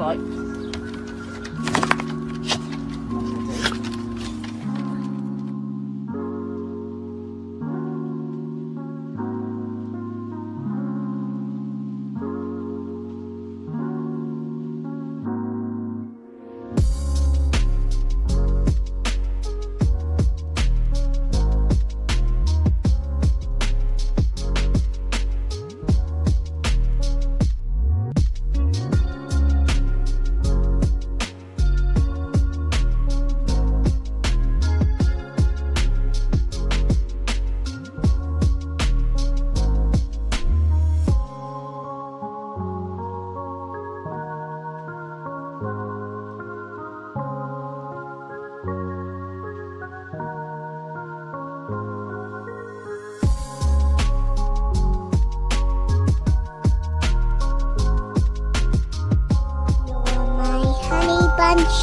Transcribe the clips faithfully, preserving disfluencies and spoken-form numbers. all right.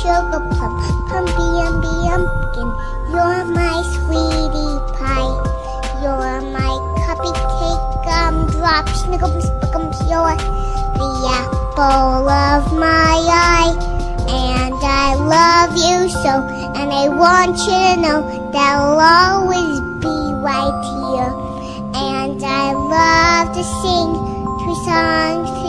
Sugar plum, pumpy, umby, umpkin. You're my sweetie pie. You're my cupcake gumdrop. Snickle, spickums, you're the apple of my eye. And I love you so, and I want you to know that I'll always be right here. And I love to sing two songs.